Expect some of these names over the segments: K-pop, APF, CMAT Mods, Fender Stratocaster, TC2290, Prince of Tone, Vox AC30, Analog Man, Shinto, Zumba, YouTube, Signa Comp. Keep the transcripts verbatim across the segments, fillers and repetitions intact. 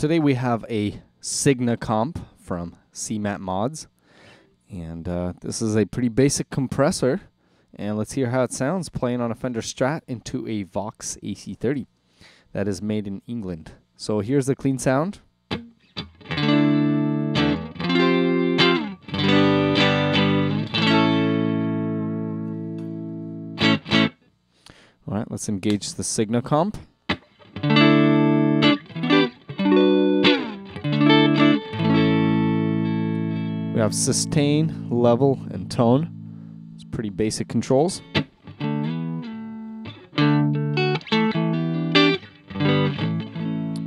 Today we have a Signa Comp from C MAT Mods, and uh, this is a pretty basic compressor, and let's hear how it sounds playing on a Fender Strat into a Vox A C thirty that is made in England. So here's the clean sound. All right, let's engage the Signa Comp. We have sustain, level, and tone. It's pretty basic controls. You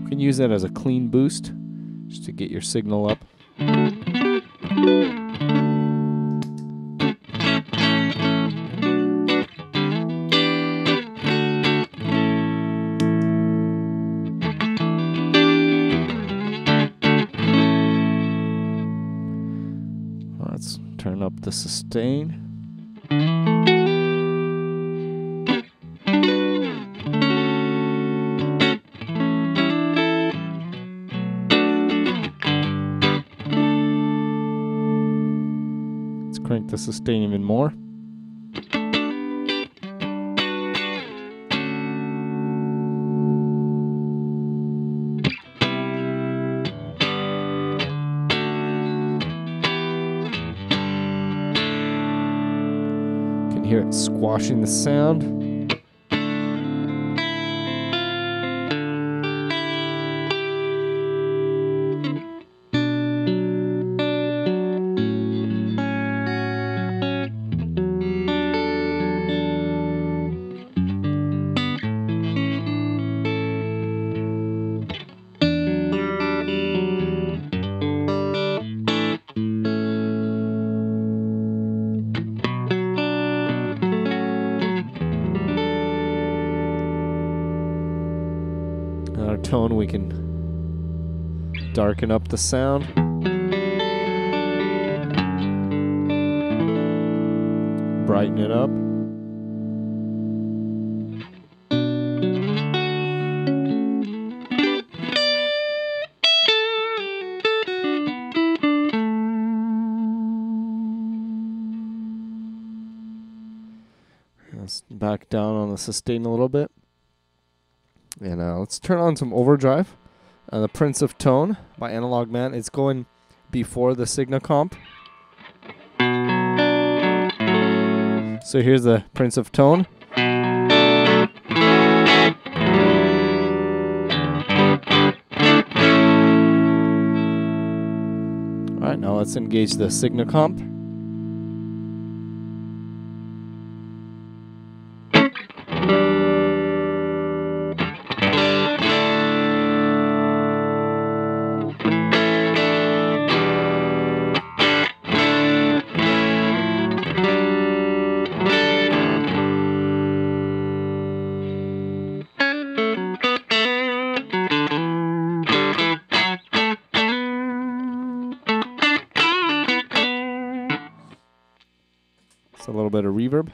can use that as a clean boost just to get your signal up. Let's turn up the sustain. Let's crank the sustain even more. Hear it squashing the sound. Our tone, we can darken up the sound. Brighten it up. Let's back down on the sustain a little bit. And uh, let's turn on some overdrive. Uh, the Prince of Tone by Analog Man. It's going before the Signa Comp. So here's the Prince of Tone. Alright, now let's engage the Signa Comp. A little bit of reverb.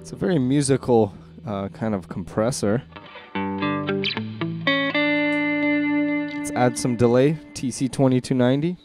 It's a very musical uh, kind of compressor. Let's add some delay, T C twenty-two ninety.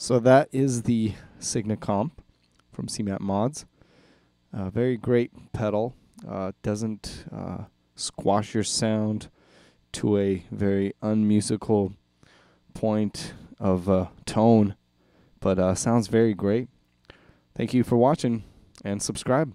So that is the Signa Comp from C MAT Mods. Uh, very great pedal. Uh, doesn't uh, squash your sound to a very unmusical point of uh, tone, but uh, sounds very great. Thank you for watching, and subscribe.